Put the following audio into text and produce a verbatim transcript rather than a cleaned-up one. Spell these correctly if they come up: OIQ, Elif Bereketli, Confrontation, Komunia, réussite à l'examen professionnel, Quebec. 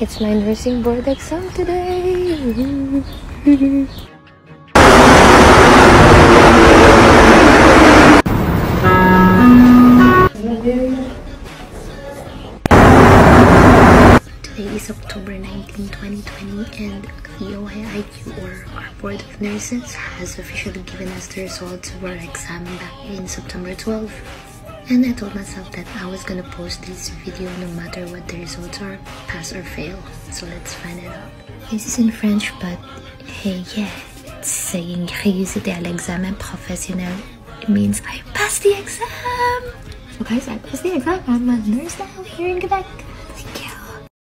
It's my nursing board exam today. October nineteenth, twenty twenty, and the O I Q, or our Board of Nurses, has officially given us the results of our exam back in September twelfth. And I told myself that I was gonna post this video no matter what the results are, pass or fail. So let's find it out. This is in French, but hey, yeah, it's saying réussite à l'examen professionnel. It means I passed the exam! So guys, I passed the exam. I'm a nurse now here in Quebec.